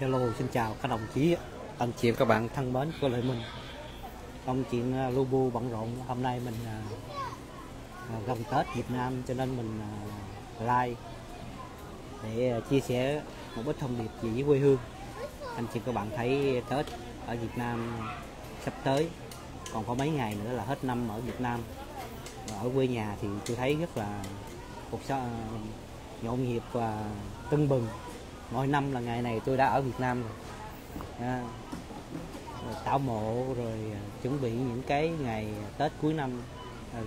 Hello, xin chào các đồng chí, anh chị và các bạn thân mến của lại mình. Công chuyện lu bu bận rộn, hôm nay mình gần Tết Việt Nam cho nên mình like để chia sẻ một ít thông điệp về với quê hương. Anh chị các bạn thấy Tết ở Việt Nam sắp tới, còn có mấy ngày nữa là hết năm ở Việt Nam. Và ở quê nhà thì tôi thấy rất là cuộc sống nhộn nhịp và tưng bừng. Mỗi năm là ngày này tôi đã ở Việt Nam rồi, tảo mộ rồi chuẩn bị những cái ngày Tết cuối năm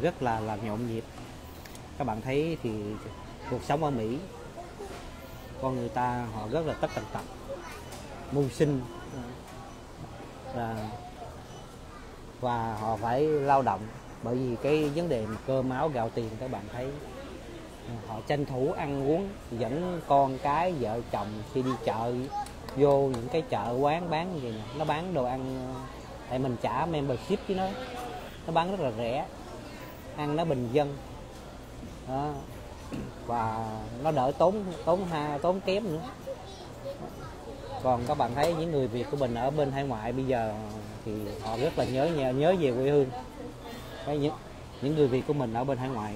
rất là nhộn nhịp. Các bạn thấy thì cuộc sống ở Mỹ, con người ta họ rất là tất tần tật, mưu sinh và họ phải lao động, bởi vì cái vấn đề mà cơm áo gạo tiền các bạn thấy. Họ tranh thủ ăn uống, dẫn con cái, vợ chồng khi đi chợ, vô những cái chợ quán bán như vậy nè. Nó bán đồ ăn, tại mình trả membership với nó bán rất là rẻ, ăn nó bình dân đó. Và nó đỡ tốn kém nữa. Còn các bạn thấy những người Việt của mình ở bên hải ngoại bây giờ thì họ rất là nhớ về quê hương. Đấy, những người Việt của mình ở bên hải ngoại,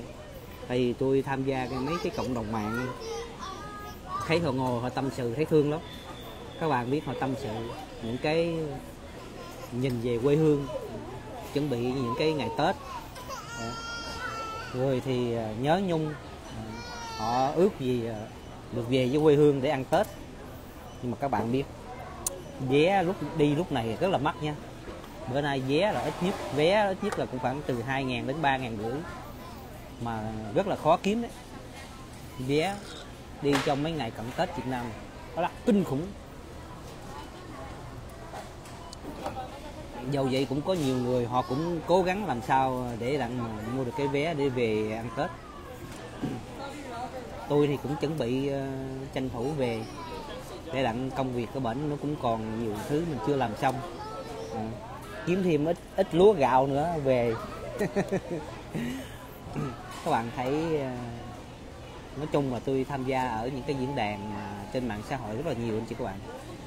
tại vì tôi tham gia mấy cái cộng đồng mạng, thấy họ ngồi họ tâm sự, thấy thương lắm. Các bạn biết họ tâm sự những cái nhìn về quê hương, chuẩn bị những cái ngày Tết. Người thì nhớ nhung, họ ước gì được về với quê hương để ăn Tết. Nhưng mà các bạn biết vé lúc này rất là mắc nha. Bữa nay vé ít nhất là cũng khoảng từ 2.000 đến 3.500, mà rất là khó kiếm đấy. Vé đi trong mấy ngày cận Tết Việt Nam đó là kinh khủng. Dầu vậy cũng có nhiều người họ cũng cố gắng làm sao để đặng mua được cái vé để về ăn Tết. Tôi thì cũng chuẩn bị tranh thủ về để đặng công việc của bển nó cũng còn nhiều thứ mình chưa làm xong, kiếm thêm ít lúa gạo nữa về. Các bạn thấy nói chung là tôi tham gia ở những cái diễn đàn trên mạng xã hội rất là nhiều anh chị các bạn.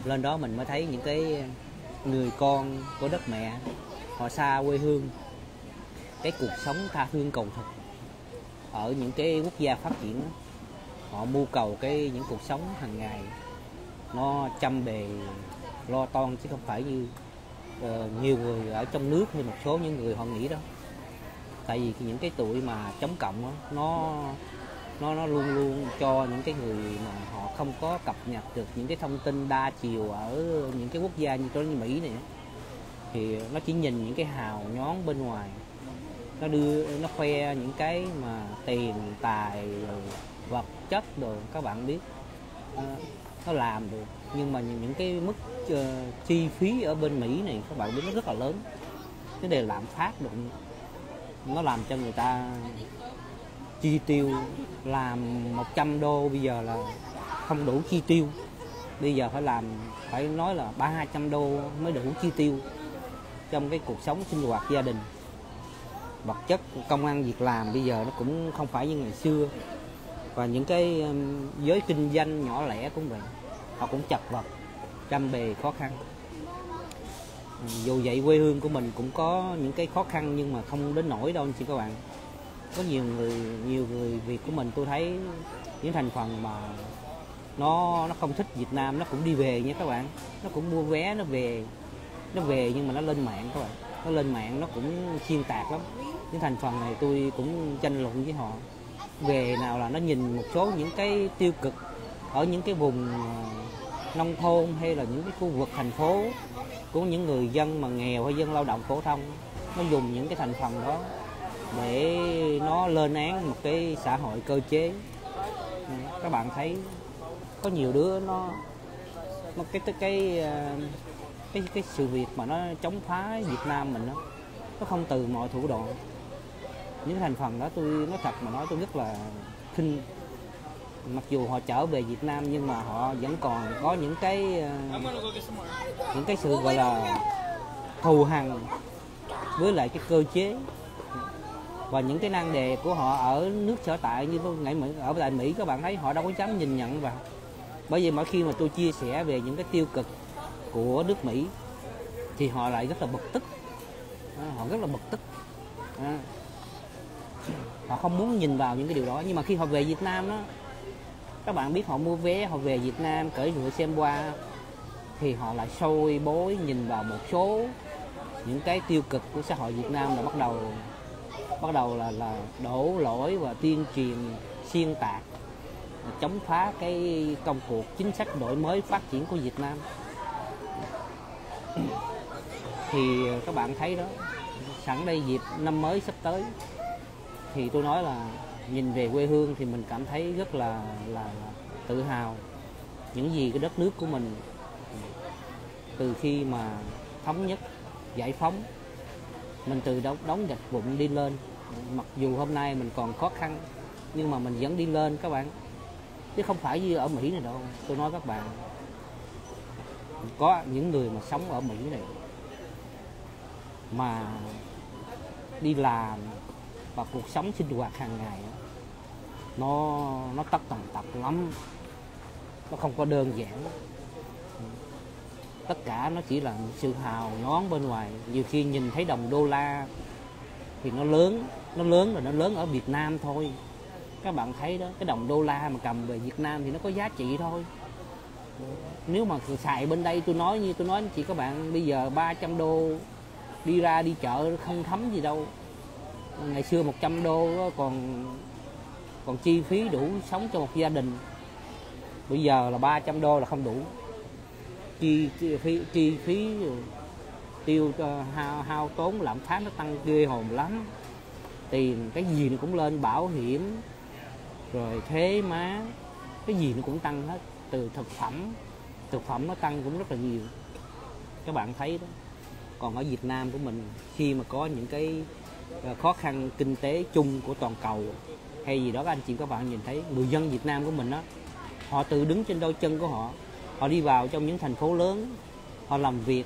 Lên đó mình mới thấy những cái người con của đất mẹ, họ xa quê hương, cái cuộc sống tha hương cầu thực ở những cái quốc gia phát triển. Họ mưu cầu cái những cuộc sống hàng ngày nó chăm bề lo toan, chứ không phải như nhiều người ở trong nước hay một số những người họ nghĩ đâu. Tại vì những cái tuổi mà chống cộng đó, nó luôn luôn cho những cái người mà họ không có cập nhật được những cái thông tin đa chiều ở những cái quốc gia như tôi như Mỹ này, thì nó chỉ nhìn những cái hào nhón bên ngoài, nó khoe những cái mà tiền tài rồi vật chất rồi các bạn biết nó làm được. Nhưng mà những cái mức chi phí ở bên Mỹ này các bạn biết nó rất là lớn, cái đề lạm phát được, nó làm cho người ta chi tiêu, làm $100 bây giờ là không đủ chi tiêu, bây giờ phải nói là $300-200 mới đủ chi tiêu trong cái cuộc sống sinh hoạt gia đình. Vật chất công ăn việc làm bây giờ nó cũng không phải như ngày xưa, và những cái giới kinh doanh nhỏ lẻ cũng vậy, họ cũng chật vật, trăm bề khó khăn. Dù vậy quê hương của mình cũng có những cái khó khăn nhưng mà không đến nỗi đâu anh chị các bạn. Có nhiều người Việt của mình tôi thấy những thành phần mà nó không thích Việt Nam nó cũng đi về nha các bạn. Nó cũng mua vé nó về nhưng mà nó lên mạng các bạn. Nó lên mạng nó cũng xuyên tạc lắm. Những thành phần này tôi cũng tranh luận với họ. Về nào là nó nhìn một số những cái tiêu cực ở những cái vùng nông thôn hay là những cái khu vực thành phố của những người dân mà nghèo hay dân lao động phổ thông, nó dùng những cái thành phần đó để nó lên án một cái xã hội cơ chế. Các bạn thấy có nhiều đứa nó cái sự việc mà nó chống phá Việt Nam mình nó không từ mọi thủ đoạn. Những thành phần đó tôi nói thật mà nói tôi rất là khinh. Mặc dù họ trở về Việt Nam nhưng mà họ vẫn còn có những cái sự gọi là thù hằn với lại cái cơ chế và những cái nan đề của họ ở nước sở tại. Như tôi nghĩ ở tại Mỹ các bạn thấy họ đâu có dám nhìn nhận vào, Bởi vì mỗi khi mà tôi chia sẻ về những cái tiêu cực của nước Mỹ thì họ lại rất là bực tức, họ không muốn nhìn vào những cái điều đó. Nhưng mà khi họ về Việt Nam đó, các bạn biết, họ mua vé, họ về Việt Nam cởi lụa xem qua, thì họ lại sôi bối nhìn vào một số những cái tiêu cực của xã hội Việt Nam, là bắt đầu là đổ lỗi và tuyên truyền xuyên tạc, chống phá cái công cuộc chính sách đổi mới phát triển của Việt Nam. Thì các bạn thấy đó, sẵn đây dịp năm mới sắp tới thì tôi nói là nhìn về quê hương thì mình cảm thấy rất là tự hào những gì cái đất nước của mình từ khi mà thống nhất, giải phóng, mình từ đống gạch vụn đi lên. Mặc dù hôm nay mình còn khó khăn nhưng mà mình vẫn đi lên các bạn, chứ không phải như ở Mỹ này đâu. Tôi nói các bạn, có những người mà sống ở Mỹ này mà đi làm và cuộc sống sinh hoạt hàng ngày nó tất tần tật lắm, nó không có đơn giản. Tất cả nó chỉ là một sự hào nhoáng bên ngoài. Nhiều khi nhìn thấy đồng đô la thì nó lớn ở Việt Nam thôi. Các bạn thấy đó, cái đồng đô la mà cầm về Việt Nam thì nó có giá trị thôi. Nếu mà xài bên đây, tôi nói anh chị các bạn, bây giờ 300 đô đi ra đi chợ không thấm gì đâu. Ngày xưa 100 đô đó còn chi phí đủ sống cho một gia đình. Bây giờ là 300 đô là không đủ. Chi phí tiêu cho hao tốn, lạm phát nó tăng ghê hồn lắm. Tiền cái gì nó cũng lên, bảo hiểm rồi thuế má, cái gì nó cũng tăng hết. Từ thực phẩm nó tăng cũng rất là nhiều, các bạn thấy đó. Còn ở Việt Nam của mình, khi mà có những cái khó khăn kinh tế chung của toàn cầu hay gì đó, các anh chị các bạn nhìn thấy người dân Việt Nam của mình đó, họ tự đứng trên đôi chân của họ. Họ đi vào trong những thành phố lớn, họ làm việc,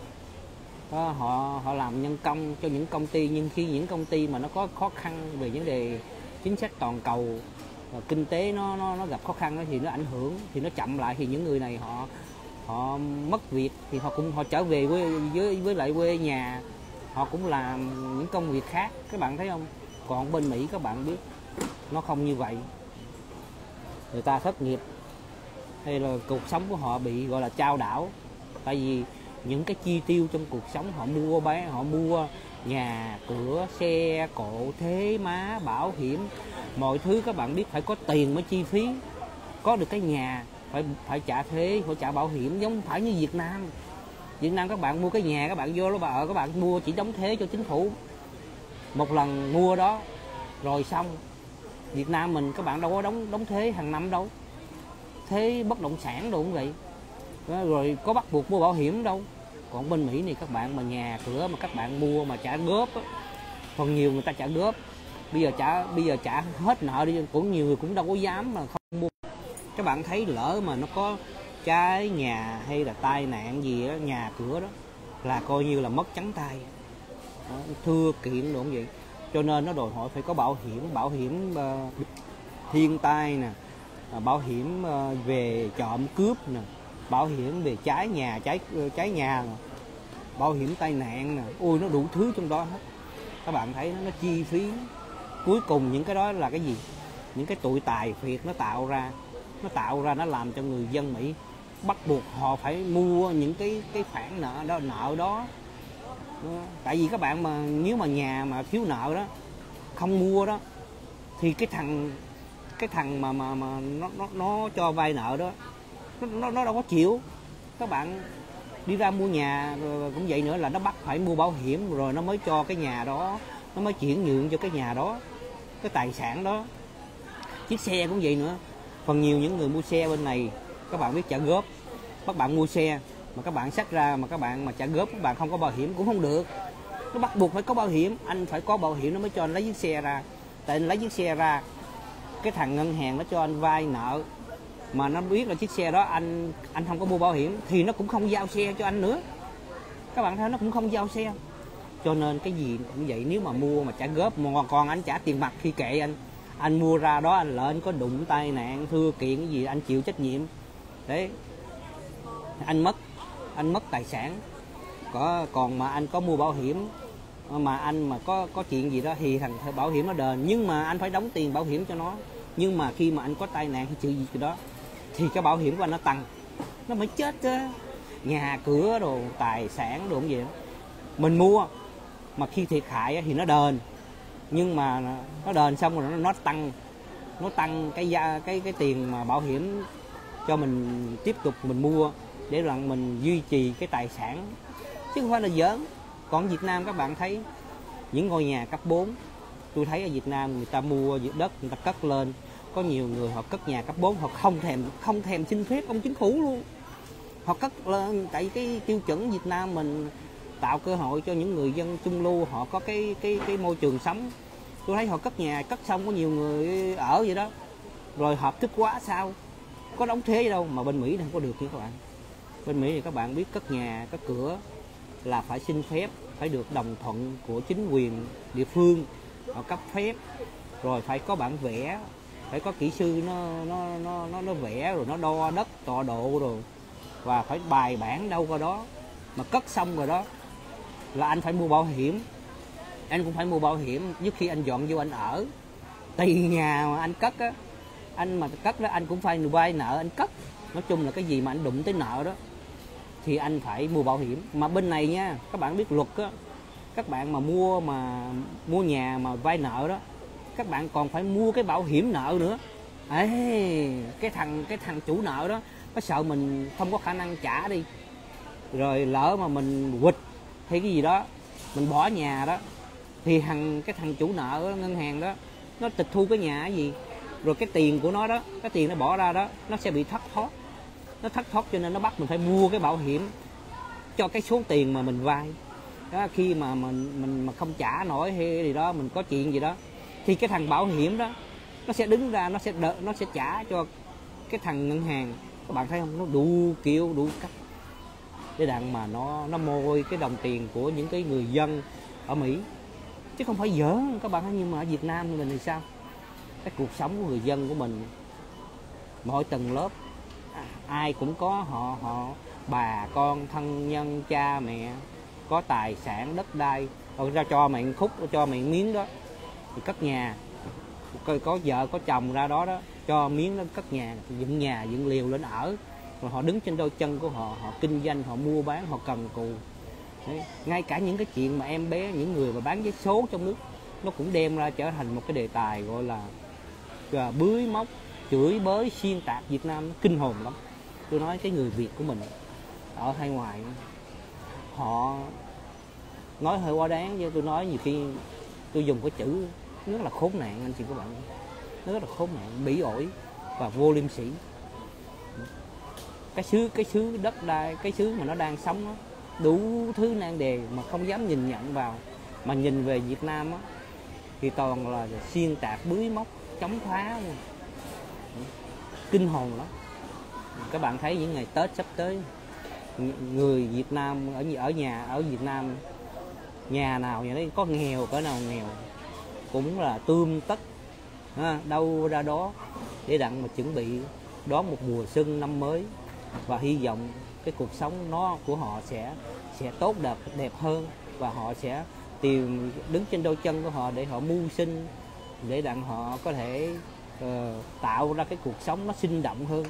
họ làm nhân công cho những công ty. Nhưng khi những công ty mà nó có khó khăn về vấn đề chính sách toàn cầu, kinh tế nó gặp khó khăn thì nó ảnh hưởng, thì nó chậm lại, thì những người này họ mất việc, thì họ trở về với lại quê nhà, họ cũng làm những công việc khác, các bạn thấy không? Còn bên Mỹ các bạn biết, nó không như vậy. Người ta thất nghiệp hay là cuộc sống của họ bị gọi là chao đảo, tại vì những cái chi tiêu trong cuộc sống, họ mua nhà cửa xe cộ, thuế má, bảo hiểm, mọi thứ các bạn biết, phải có tiền mới chi phí. Có được cái nhà phải trả thuế, phải trả bảo hiểm, giống phải như Việt Nam. Việt Nam các bạn mua cái nhà, các bạn vô đó bà ở, các bạn mua chỉ đóng thuế cho chính phủ một lần mua đó rồi xong. Việt Nam mình các bạn đâu có đóng thuế hàng năm đâu, thế bất động sản đâu cũng vậy, rồi có bắt buộc mua bảo hiểm đâu. Còn bên Mỹ này các bạn, mà nhà cửa mà các bạn mua mà trả góp á, phần nhiều người ta trả góp. Bây giờ trả hết nợ đi, cũng nhiều người cũng đâu có dám mà không mua. Các bạn thấy, lỡ mà nó có cháy nhà hay là tai nạn gì á, nhà cửa đó là coi như là mất trắng tay, thưa kiện đúng vậy. Cho nên nó đòi hỏi phải có bảo hiểm thiên tai nè, bảo hiểm về trộm cướp nè, bảo hiểm về cháy nhà, bảo hiểm tai nạn nè, ôi nó đủ thứ trong đó hết. Các bạn thấy nó chi phí. Cuối cùng những cái đó là cái gì? Những cái tụi tài phiệt nó tạo ra, nó làm cho người dân Mỹ bắt buộc họ phải mua những cái khoản nợ đó. Tại vì các bạn, mà nếu mà nhà mà thiếu nợ đó, không mua đó, thì cái thằng mà nó cho vay nợ đó, nó đâu có chịu. Các bạn đi ra mua nhà cũng vậy nữa, là nó bắt phải mua bảo hiểm rồi nó mới cho cái nhà đó, nó mới chuyển nhượng cho cái nhà đó, cái tài sản đó. Chiếc xe cũng vậy nữa, phần nhiều những người mua xe bên này các bạn biết, trả góp. Các bạn mua xe mà các bạn xách ra, mà các bạn mà trả góp, các bạn không có bảo hiểm cũng không được. Nó bắt buộc phải có bảo hiểm, anh phải có bảo hiểm nó mới cho anh lấy chiếc xe ra. Tại anh lấy chiếc xe ra, cái thằng ngân hàng nó cho anh vay nợ, mà nó biết là chiếc xe đó anh không có mua bảo hiểm thì nó cũng không giao xe cho anh nữa. Các bạn thấy, nó cũng không giao xe. Cho nên cái gì cũng vậy, nếu mà mua mà trả góp, mà còn anh trả tiền mặt khi kệ anh mua ra đó, anh lỡ anh có đụng tai nạn, thưa kiện gì anh chịu trách nhiệm. Đấy, anh mất tài sản. Còn mà anh có mua bảo hiểm mà anh mà có chuyện gì đó thì thằng bảo hiểm nó đền, nhưng mà anh phải đóng tiền bảo hiểm cho nó. Nhưng mà khi mà anh có tai nạn hay chuyện gì đó thì cái bảo hiểm của anh nó tăng, nó mới chết chứ. Nhà cửa đồ, tài sản đồ gì đó mình mua mà khi thiệt hại thì nó đền, nhưng mà nó đền xong rồi nó tăng cái tiền mà bảo hiểm cho mình tiếp tục mình mua để rằng mình duy trì cái tài sản, chứ không phải là giỡn. Còn Việt Nam các bạn thấy những ngôi nhà cấp 4, tôi thấy ở Việt Nam người ta mua đất người ta cất lên, có nhiều người họ cất nhà cấp 4 họ không thèm xin phép ông chính phủ luôn, họ cất lên. Tại vì cái tiêu chuẩn Việt Nam mình tạo cơ hội cho những người dân trung lưu họ có cái môi trường sống. Tôi thấy họ cất nhà cất xong có nhiều người ở vậy đó, rồi hợp thức quá sao, có đóng thuế đâu. Mà bên Mỹ không có được nha các bạn. Bên Mỹ thì các bạn biết cất nhà cất cửa là phải xin phép, phải được đồng thuận của chính quyền địa phương, họ cấp phép, rồi phải có bản vẽ, phải có kỹ sư nó vẽ rồi nó đo đất tọa độ rồi, và phải bài bản đâu qua đó. Mà cất xong rồi đó là anh phải mua bảo hiểm, anh cũng phải mua bảo hiểm trước khi anh dọn vô anh ở. Tùy nhà mà anh cất á, anh mà cất đó anh cũng phải vay nợ anh cất. Nói chung là cái gì mà anh đụng tới nợ đó thì anh phải mua bảo hiểm. Mà bên này nha các bạn biết luật á, các bạn mà mua nhà mà vay nợ đó, các bạn còn phải mua cái bảo hiểm nợ nữa. Ê, cái thằng chủ nợ đó nó sợ mình không có khả năng trả đi, rồi lỡ mà mình quỵt hay cái gì đó, mình bỏ nhà đó, thì cái thằng chủ nợ đó, ngân hàng đó, nó tịch thu cái nhà cái gì, rồi cái tiền của nó đó, cái tiền nó bỏ ra đó, nó sẽ bị thất thoát, cho nên nó bắt mình phải mua cái bảo hiểm cho cái số tiền mà mình vay đó. Khi mà mình mà không trả nổi hay gì đó, mình có chuyện gì đó, thì cái thằng bảo hiểm đó nó sẽ đứng ra, nó sẽ trả cho cái thằng ngân hàng. Các bạn thấy không, nó đủ kiểu đủ cách để đặng mà nó môi cái đồng tiền của những cái người dân ở Mỹ, chứ không phải giỡn các bạn thấy. Nhưng mà ở Việt Nam mình thì sao, cái cuộc sống của người dân của mình mỗi tầng lớp ai cũng có, họ bà con thân nhân cha mẹ có tài sản đất đai, rồi ra cho mày khúc cho mày miếng đó thì cất nhà, có vợ có chồng ra đó đó cho miếng nó cất nhà dựng liều lên ở, rồi họ đứng trên đôi chân của họ, họ kinh doanh, họ mua bán, họ cần cù. Đấy. Ngay cả những cái chuyện mà em bé, những người mà bán vé số trong nước, nó cũng đem ra trở thành một cái đề tài gọi là bới móc, chửi bới, xuyên tạc Việt Nam. Nó kinh hồn lắm. Tôi nói cái người Việt của mình ở hai ngoài, họ nói hơi quá đáng, chứ tôi nói nhiều khi tôi dùng cái chữ rất là khốn nạn anh chị các bạn, nó rất là khốn nạn, bỉ ổi và vô liêm sỉ. Cái xứ đất đai, cái xứ mà nó đang sống đó, đủ thứ nan đề mà không dám nhìn nhận vào. Mà nhìn về Việt Nam đó, thì toàn là xuyên tạc, bưới móc, chống phá luôn. Kinh hồn lắm. Các bạn thấy những ngày Tết sắp tới, người Việt Nam ở Việt Nam, nhà nào nhà đấy, có nghèo cỡ nào nghèo cũng là tươm tất đâu ra đó để đặng mà chuẩn bị đón một mùa xuân năm mới, và hy vọng cái cuộc sống nó của họ sẽ tốt đẹp hơn, và họ sẽ tìm đứng trên đôi chân của họ để họ mưu sinh, để đặng họ có thể tạo ra cái cuộc sống nó sinh động hơn.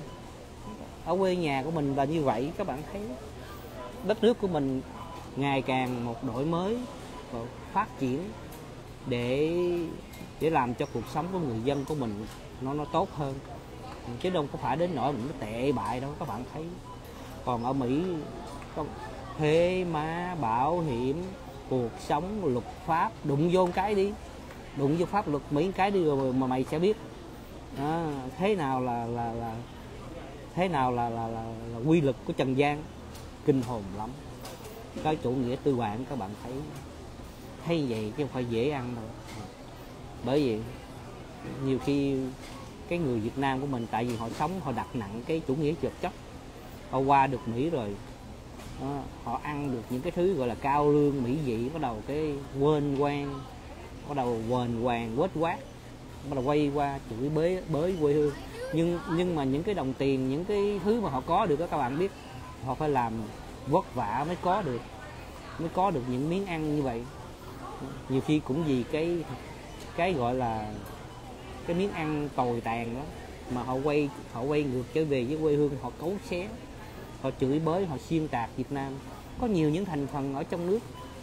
Ở quê nhà của mình là như vậy các bạn thấy. Đất nước của mình ngày càng một đổi mới và phát triển để làm cho cuộc sống của người dân của mình nó tốt hơn, chứ đâu có phải đến nỗi mình nó tệ bại đâu các bạn thấy. Còn ở Mỹ thuế má, bảo hiểm, cuộc sống, luật pháp, đụng vô pháp luật Mỹ cái đi rồi mà mày sẽ biết thế nào là thế nào là quy luật của trần gian. Kinh hồn lắm. Cái chủ nghĩa tư bản các bạn thấy vậy chứ không phải dễ ăn đâu. Bởi vì nhiều khi cái người Việt Nam của mình, tại vì họ sống họ đặt nặng cái chủ nghĩa vật chất, họ qua được Mỹ rồi đó, họ ăn được những cái thứ gọi là cao lương mỹ vị, bắt đầu cái quên quang, bắt đầu quên quang quết quát, bắt đầu quay qua chửi bới quê hương. Nhưng mà những cái đồng tiền, những cái thứ mà họ có được đó, các bạn biết họ phải làm vất vả mới có được, những miếng ăn như vậy. Nhiều khi cũng vì cái gọi là cái miếng ăn tồi tàn đó mà họ quay ngược trở về với quê hương, họ cấu xé, họ chửi bới, họ xuyên tạc Việt Nam. Có nhiều những thành phần ở trong nước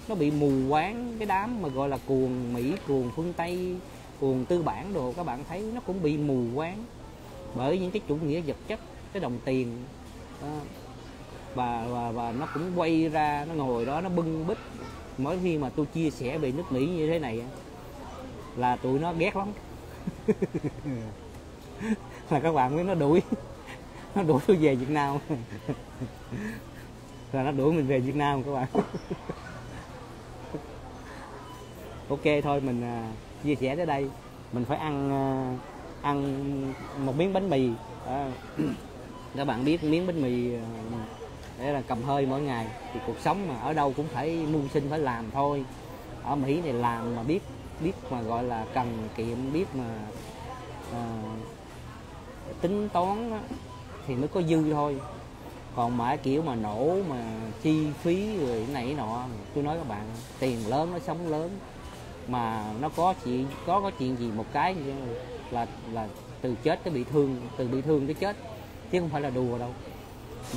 nó bị mù quáng cái đám mà gọi là cuồng Mỹ, cuồng phương Tây, cuồng tư bản đồ, các bạn thấy nó cũng bị mù quáng bởi những cái chủ nghĩa vật chất, cái đồng tiền đó. Và nó cũng quay ra, nó ngồi đó nó bưng bít. Mỗi khi mà tôi chia sẻ về nước Mỹ như thế này là tụi nó ghét lắm là các bạn biết, nó đuổi tôi về Việt Nam là nó đuổi mình về Việt Nam các bạn Ok, thôi mình chia sẻ tới đây. Mình phải ăn một miếng bánh mì à. Các bạn biết miếng bánh mì để là cầm hơi mỗi ngày. Thì cuộc sống mà ở đâu cũng phải mưu sinh, phải làm thôi. Ở Mỹ này làm mà biết mà gọi là cần kiệm, biết mà tính toán đó, thì mới có dư thôi. Còn mà kiểu mà nổ mà chi phí rồi này nọ, tôi nói các bạn, tiền lớn nó sống lớn. Mà nó có chuyện gì một cái là từ chết tới bị thương, từ bị thương tới chết, chứ không phải là đùa đâu.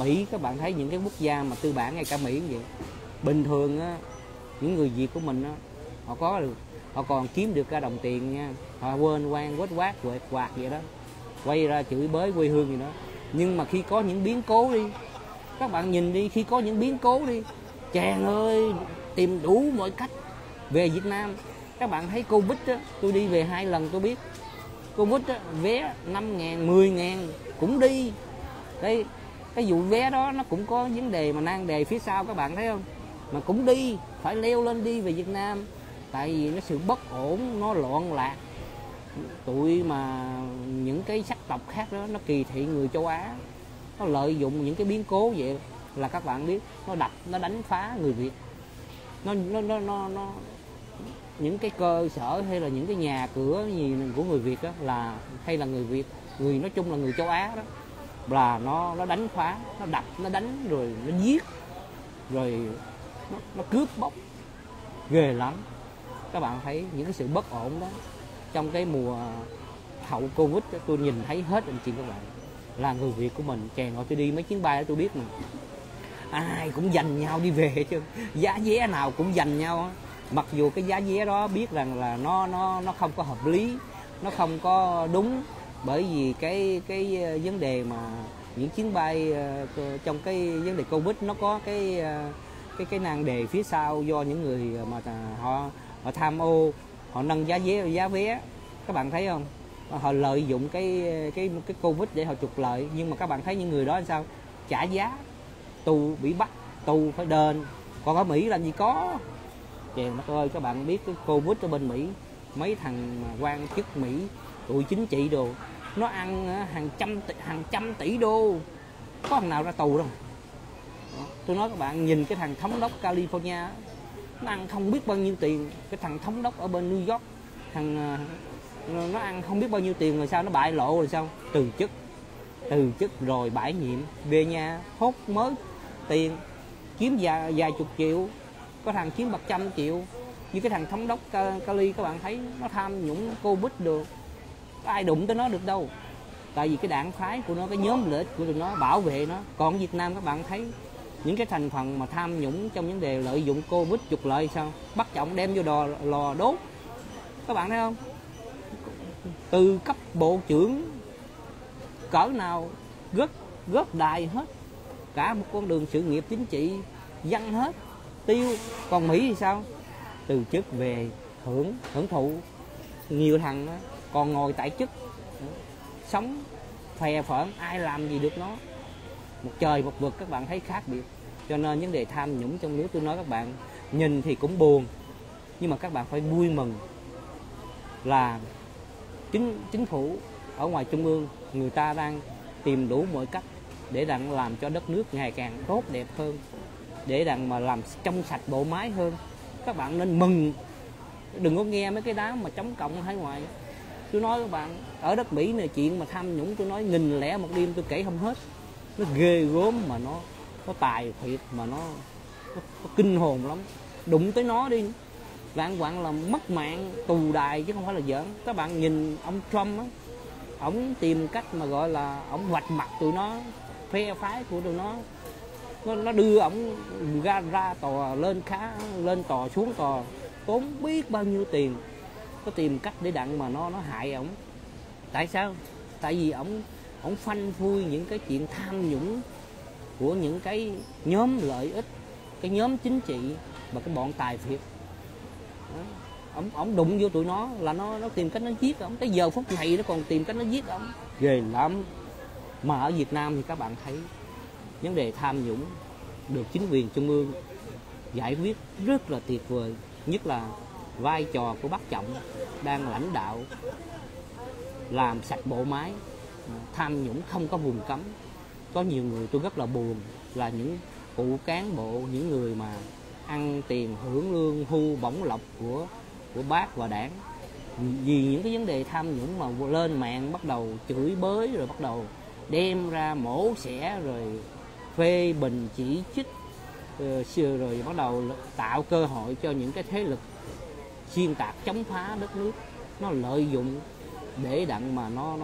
Mỹ các bạn thấy những cái quốc gia mà tư bản, ngay cả Mỹ vậy, bình thường á, những người Việt của mình á, họ còn kiếm được ra đồng tiền nha, họ quên quan quết quát quạt vậy đó, quay ra chửi bới quê hương gì đó. Nhưng mà khi có những biến cố đi, các bạn nhìn đi, khi có những biến cố đi, chàng ơi tìm đủ mọi cách về Việt Nam. Các bạn thấy Covid á, tôi đi về 2 lần tôi biết Covid á, vé 5.000, 10.000 cũng đi. Đây, cái vụ vé đó nó cũng có vấn đề mà nan đề phía sau, các bạn thấy không? Mà cũng đi, phải leo lên đi về Việt Nam. Tại vì nó sự bất ổn, nó loạn lạc. Tụi mà những cái sắc tộc khác đó, nó kỳ thị người châu Á, nó lợi dụng những cái biến cố vậy là các bạn biết, nó đập, nó đánh phá người Việt. Nó những cái cơ sở hay là những cái nhà cửa gì của người Việt đó, là hay là người Việt, người nói chung là người châu Á đó, là nó đánh phá, nó đập, nó đánh, rồi nó giết, rồi nó cướp bóc ghê lắm. Các bạn thấy những cái sự bất ổn đó trong cái mùa hậu Covid đó, tôi nhìn thấy hết anh chị các bạn. Là người Việt của mình, chèn họ, tôi đi mấy chuyến bay đó tôi biết mà, ai cũng giành nhau đi về chứ, giá vé nào cũng giành nhau đó. Mặc dù cái giá vé đó biết rằng là nó không có hợp lý, nó không có đúng, bởi vì cái vấn đề mà những chuyến bay trong cái vấn đề Covid nó có cái nan đề phía sau, do những người mà họ tham ô, họ nâng giá vé, các bạn thấy không, họ lợi dụng cái Covid để họ trục lợi. Nhưng mà các bạn thấy những người đó làm sao trả giá, tù bị bắt, tù phải đền. Còn ở Mỹ làm gì có, trời đất ơi. Các bạn biết cái Covid ở bên Mỹ, mấy thằng quan chức Mỹ, tụi chính trị đồ, nó ăn hàng trăm tỷ đô, có thằng nào ra tù đâu. Tôi nói các bạn, nhìn cái thằng thống đốc California, nó ăn không biết bao nhiêu tiền. Cái thằng thống đốc ở bên New York, nó ăn không biết bao nhiêu tiền, rồi sao nó bại lộ, rồi sao từ chức rồi bãi nhiệm, về nhà hốt mới tiền, kiếm vài chục triệu, có thằng kiếm 100 triệu. Như cái thằng thống đốc Cali, các bạn thấy nó tham nhũng Covid được, ai đụng tới nó được đâu. Tại vì cái đảng phái của nó, cái nhóm lợi ích của tụi nó bảo vệ nó. Còn Việt Nam các bạn thấy những cái thành phần mà tham nhũng trong vấn đề lợi dụng Covid trục lợi sao, bắt trọng đem vô lò đốt. Các bạn thấy không, từ cấp bộ trưởng cỡ nào gớt đài hết, cả một con đường sự nghiệp chính trị văng hết tiêu. Còn Mỹ thì sao, từ chức về hưởng thụ, nhiều thằng đó còn ngồi tại chức, sống phè phỡn, ai làm gì được nó, một trời một vực. Các bạn thấy khác biệt. Cho nên vấn đề tham nhũng trong nước, tôi nói các bạn, nhìn thì cũng buồn, nhưng mà các bạn phải vui mừng là chính phủ ở ngoài trung ương, người ta đang tìm đủ mọi cách để đặng làm cho đất nước ngày càng tốt đẹp hơn, để đặng mà làm trong sạch bộ máy hơn. Các bạn nên mừng, đừng có nghe mấy cái đám mà chống cộng ở hải ngoại. Tôi nói các bạn, ở đất Mỹ này chuyện mà tham nhũng tôi nói 1001 một đêm tôi kể không hết. Nó ghê gớm mà nó có tài thiệt mà nó kinh hồn lắm. Đụng tới nó đi vạn quạng là mất mạng tù đài chứ không phải là giỡn. Các bạn nhìn ông Trump á, ổng tìm cách mà gọi là ổng vạch mặt tụi nó, phe phái của tụi nó đưa ổng ra tòa, lên tòa xuống tòa, tốn biết bao nhiêu tiền, có tìm cách để đặng mà nó hại ổng. Tại sao? Tại vì ổng phanh phui những cái chuyện tham nhũng của những cái nhóm lợi ích, cái nhóm chính trị và cái bọn tài phiệt. Ổng đụng vô tụi nó là nó tìm cách nó giết ổng. Tới giờ phút này nó còn tìm cách nó giết ổng, ghê lắm. Mà ở Việt Nam thì các bạn thấy vấn đề tham nhũng được chính quyền trung ương giải quyết rất là tuyệt vời, nhất là vai trò của bác Trọng đang lãnh đạo làm sạch bộ máy, tham nhũng không có vùng cấm. Có nhiều người tôi rất là buồn là những cụ cán bộ, những người mà ăn tiền hưởng lương hưu bổng lộc của bác và đảng, vì những cái vấn đề tham nhũng mà lên mạng bắt đầu chửi bới, rồi bắt đầu đem ra mổ xẻ, rồi phê bình chỉ trích, rồi bắt đầu tạo cơ hội cho những cái thế lực xuyên tạc chống phá đất nước. Nó lợi dụng để đặng mà nó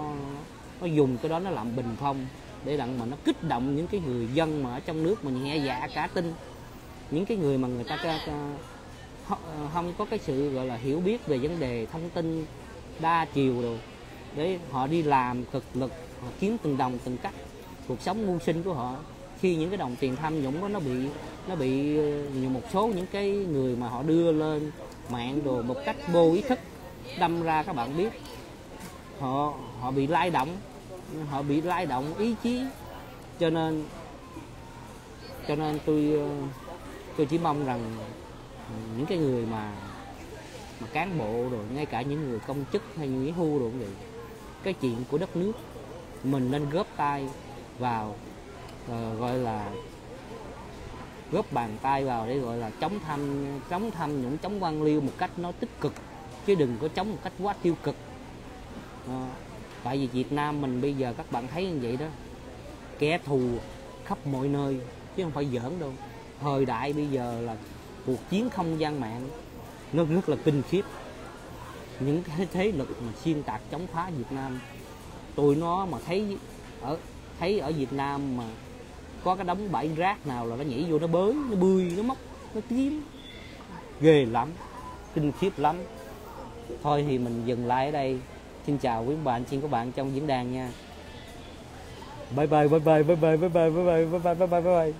dùng cái đó nó làm bình phong, để đặng mà nó kích động những cái người dân mà ở trong nước mình nhẹ dạ cả tin, những cái người mà người ta không có cái sự gọi là hiểu biết về vấn đề thông tin đa chiều rồi, để họ đi làm cực lực, họ kiếm từng đồng từng cách cuộc sống mưu sinh của họ. Khi những cái đồng tiền tham nhũng đó nó bị một số những cái người mà họ đưa lên mạng đồ một cách vô ý thức, đâm ra các bạn biết họ bị lay động, ý chí. Cho nên tôi chỉ mong rằng những cái người mà cán bộ rồi, ngay cả những người công chức hay nghỉ hưu rồi cũng vậy, cái chuyện của đất nước mình nên góp tay vào, gọi là góp bàn tay vào để gọi là chống tham nhũng, chống quan liêu một cách nó tích cực, chứ đừng có chống một cách quá tiêu cực. Tại vì Việt Nam mình bây giờ các bạn thấy như vậy đó, kẻ thù khắp mọi nơi chứ không phải giỡn đâu. Thời đại bây giờ là cuộc chiến không gian mạng, nó rất là kinh khiếp. Những cái thế lực mà xuyên tạc chống phá Việt Nam, tụi nó mà thấy ở Việt Nam mà có cái đống bãi rác nào là nó nhảy vô, nó bới, nó bươi, nó móc, nó kiếm, ghê lắm, kinh khiếp lắm. Thôi thì mình dừng lại ở đây. Xin chào quý bạn, xin các bạn trong diễn đàn nha. Bye bye.